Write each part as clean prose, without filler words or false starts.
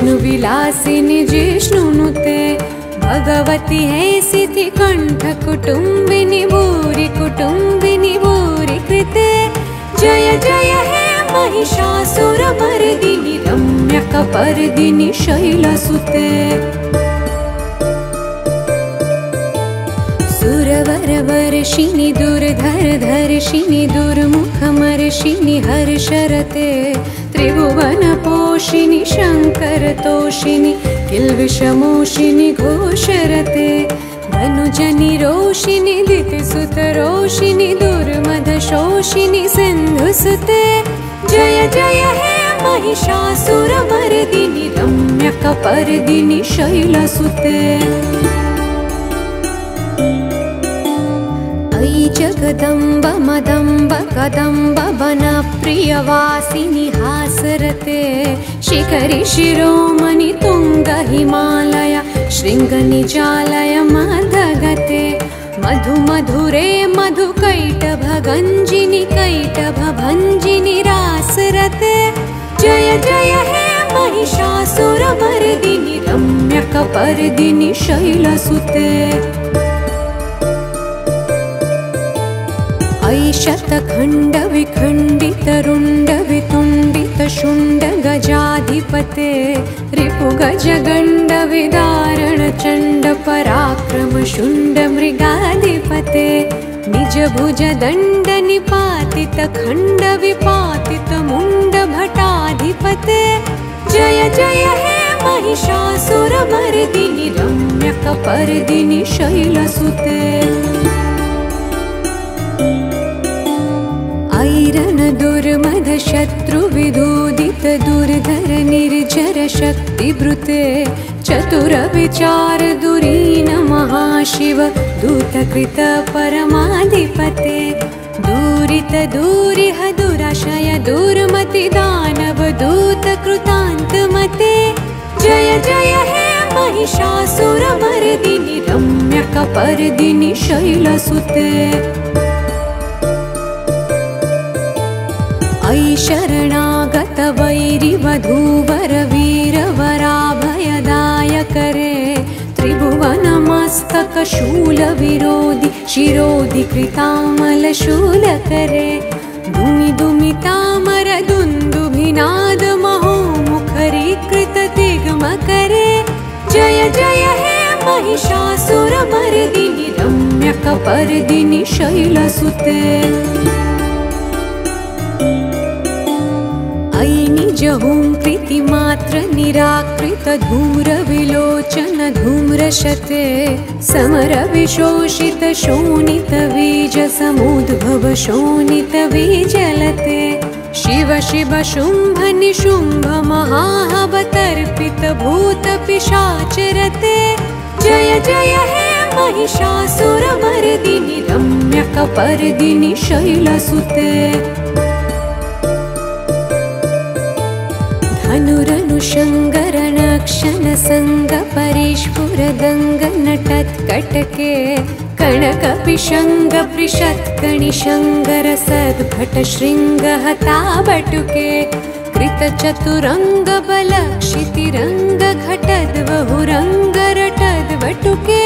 विष्णु विलासिनी जिष्णुनुते भगवती है सिद्धि कंठ कुटुंबिनी भूरि कृते। जय जय हे महिषासुर मर्दिनि रम्य कपर्दिनि शैलसुते। सुरवर वर्षिणि दुर्धर धर्षिणि दुर्मुख मर्षिणि हर्षरते। त्रिभुवन पोषिणि शंकर तोषिणि किल्विषमोषिणि घोषरते। धनुजनि रोषिणि दितिसुत रोषिणि दुर्मद शोषिणि सिंधुसुते। जय जय हे महिषासुर मर्दिनि रम्य कपर्दिनि शैलसुते। जगदम्ब मदम्ब कदम्ब बन प्रियवासिनि हासरते। शिखरि शिरोमणि तुंग हिमालय श्रृंग निजालय मदगते। मधु मधुरे मधुकैटभ गंजिनि कैटभ भंजिनि रासरते। जय जय हे महिषासुर मर्दिनि रम्य कपर्दिनि शैलसुते। शतखंड विखंडित रुंड वितुंडित शुंड गजाधिपते। रिपु गज गंड विदारण चंड पराक्रम शुंड मृगाधिपते। निज भुज दंड निपातित खंड विपातित मुंड भटाधिपते। जय जय हे महिषासुर मर्दिनि रम्य कपर्दिनि शैलसुते। ऐरण दुर्मद शत्रु विदूदित दुर्धर निर्जर शक्तिभृते। चतुर विचार दुरीन महाशिव दूतकृत परमाधिपते। दूरित दूरिह दुराशय दुर्मति दानव दूत कृतांत मते। जय जय हे महिषासुर मर्दिनि रम्य कपर्दिनि शैलसुते। ऐ शरणागत वैरि वधूवर वीरवराभयदायकरे। त्रिभुवन मस्तक शूल विरोधि शिरोधि कृतामल शूल करे। दुमि दुमि तामर दुन्दुभिनाद महो मुखरि कृत दिग्म करे। जय जय हे महिषासुर मर्दिनि रम्य कपर्दिनि शैलसुते। जहुंकृति मात्र निराकृत धूर विलोचन धूम्रशते। समर विशोषित शोणित बीज समुद्भव शोणित बीजलते। शिव शिव शुंभ निशुंभ महाहव तर्पित भूत पिशाचरते। जय जय हे महिषासुर मर्दिनि रम्य कपर्दिनि शैलसुते। अनुरनुशंगरणक्षण संग परेश्वर दंग नटत्कटके। कणक पिशंग पृषत्कणि शंगर सद्भट श्रृंग हता बटुके। कृत चतुरंग बल क्षितिरंग घटद्वहुरंग रटद्वटुके।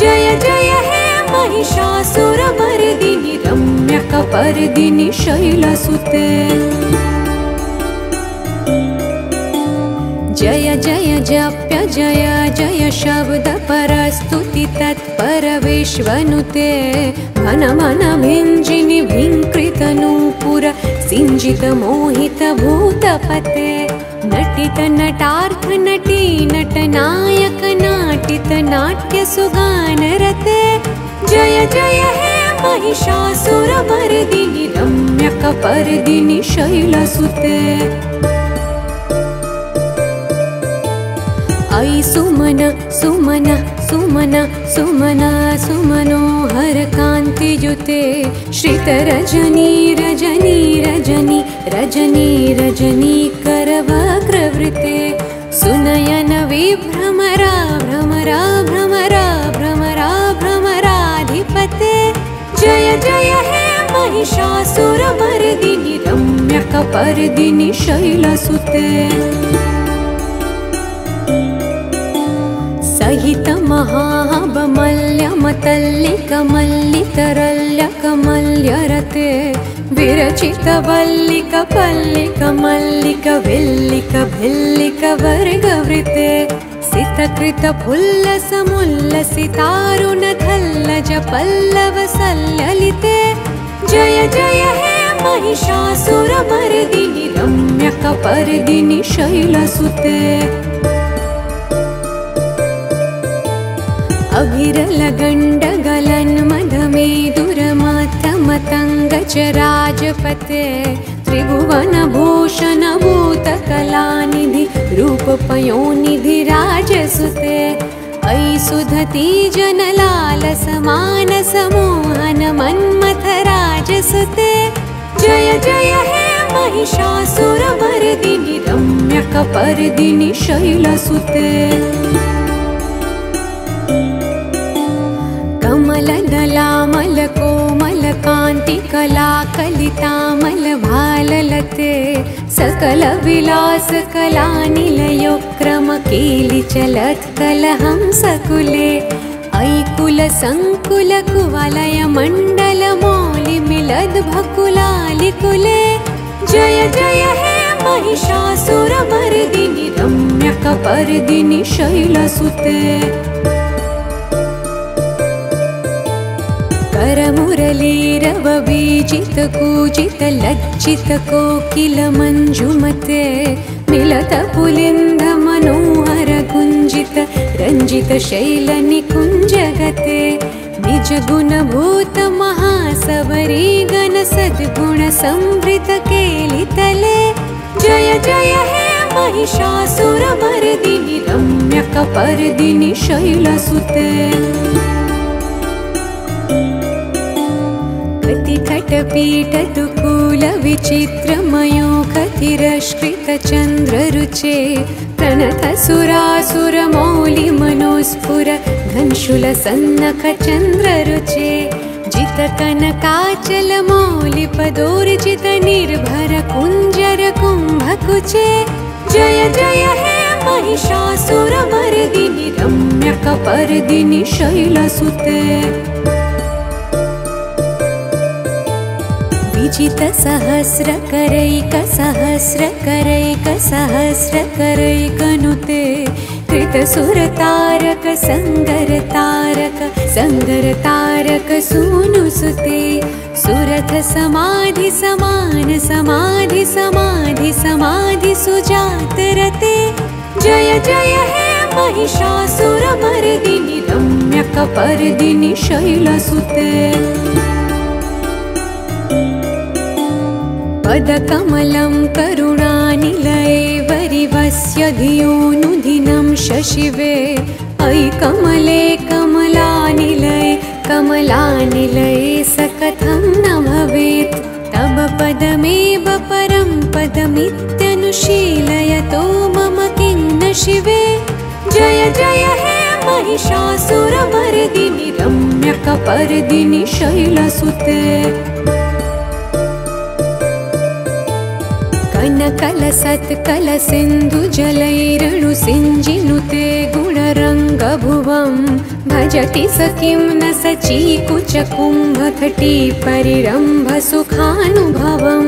जय जय हे महिषासुर मर्दिनि रम्य कपर्दिनि शैलसुते। जय जय जप्य जय जय शब्द परस्तुति तत्परविश्वनुते। मन मन भिञ्जिनि भिङ्कृत नूपुर सिञ्जित मोहित भूतपते। नटित नटार्थ नटी नटनायक नाटित नाट्य सुगान रते। जय जय हे महिषासुर मर्दिनि रम्य कपर्दिनि शैलसुते। ऐ सुमन सुमन सुमन सुमन सुमनोहर कान्तियुते। श्रित रजनी रजनी रजनी रजनी रजनी करवक्रवृते। सुनयन विभ्रमरा भ्रमरा भ्रमरा भ्रमरा भ्रमराधिपते। जय जय हे महिषासुर मर्दिनि रम्य कपर्दिनि शैलसुते। सहित महाबमल्य मतल्य कमल्लितरल्य कमल्यरते विरचित वल्लिक पल्लिक मल्लिक विल्लिक भिल्लिक वर्गवृते सितकृत फुल्लस मुल्लसितारुण थल्लज पल्लव सल्ललिते। जय जय हे महिषासुर मर्दिनि रम्य कपर्दिनि शैलसुते। अभिरल गंड गलन मधमे दुरमथ मतंग चराजपते। त्रिभुवन भूषण भूत कलानिधि रूप पयोनिधि राजसुते। ऐ सुधती जन लाल समान समोहन मन्मथ राजसुते। जय जय हे महिषासुर मर्दिनि रम्य कपर्दिनि शैलसुते। कमल दलामल कोमल कांति कला कलितामल भाललते। सकल विलास कला निलयो क्रम केलि चलत कलहं सकुले। ऐकुल संकुल कुवलय मंडल मौलि मिलद भकुलालि कुले। जय जय हे महिषासुर मर्दिनि रम्य कपर्दिनि शैलसुते। करमुरलीरव बीजित कूजित लज्जित कोकिल मंजुमते। मिलत पुलिंद मनोहर गुंजित रंजित शैल निकुंजगते। निज गुणभूत महासवरी गण सद्गुण संवृत केलितले। जय जय हे महिषासुर मर्दिनि रम्य कपर्दिनि शैलसुते। कटिकटपीठ तुकूल विचित्रमयोखतिरष्कृत चंद्ररुचे। प्रणत सुरासुर मौलि मनोस्फुर घनशूल सन्नख चंद्ररुचे। जित कनकाचल मौलि पदोर्जित निर्भर कुंजर कुंभकुचे। जय जय हे महिषासुर मर्दिनि रम्य कपर्दिनि शैलसुते। विजित सहस्रकरैक सहस्रकरैक सहस्रकरैकनुते। कृतसुरतारक संगर तारक सूनुसुते। सुरथ समाधि समान समाधि समाधि समाधि सुजात रते। जय जय हे महिषासुर मर्दिनि रम्य कपर्दिनि शैलसुते। पदकमलं करुणानिलये वरिवस्य धियोनुदिनं शशिवे। अयि कमले कमलानिलये कमलानिलये सकथं न भवेत्। तव पदमेव परं पदमित्यनुशीलयतो मम किं न शिवे। जय जय हे महिषासुर मर्दिनि रम्य कपर्दिनि शैलसुते। कनकल सत्कल सिंधु जलैरणु सिंजिनुते गुणरंग भुवं। भजति सखिं न सचीकुच कुंभघटी परिरंभ सुखानुभवं।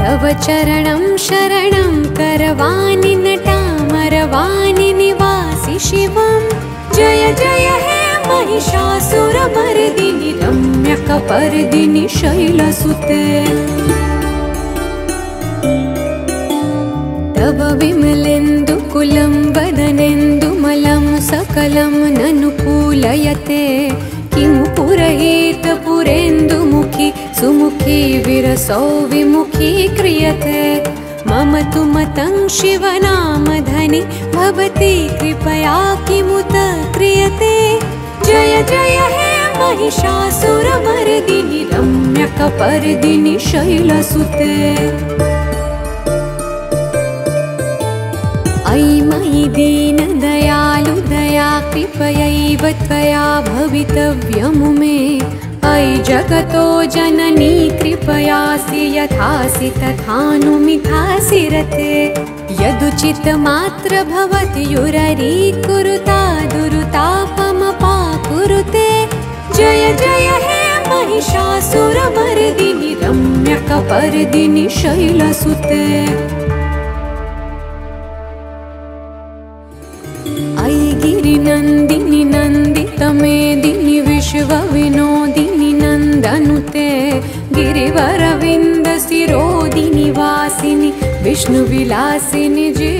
तव चरणं शरणं करवाणि नटामरवाणि निवासि शिवं। जय जय हे महिषासुर मर्दिनि रम्य कपर्दिनि शैलसुते। तव विमलेन्दु कुलं वदनेन्दु मलं सकलं ननुकूलयते। किं पुरहित पुरेन्दु मुखी सुमुखी विरसौ विमुखी क्रियते। मम तु मतं शिवनामधने भवति कृपया किमुत क्रियते। जय जय हे महिषासुर मर्दिनि रम्य कपर्दिनि शैलसुते। ऐ मयि दीन दयालु दया कृपयैव त्वया भवितव्यमु मे। ऐ जगतो जननी कृपयासि यथासि तथानुमिथासि रते। यदुचित मात्र भवति युररी कुरुता दुरुतापम पाकुरुते। जय जय हे महिषासुर मर्दिनि रम्य कपर्दिनि शैलसुते। नंदिनी नंदित मेदिनी विश्व विनोदिनी नंदनुते। गिरिवर विंद सिरोदिनी वासिनी विष्णु विलासिनी।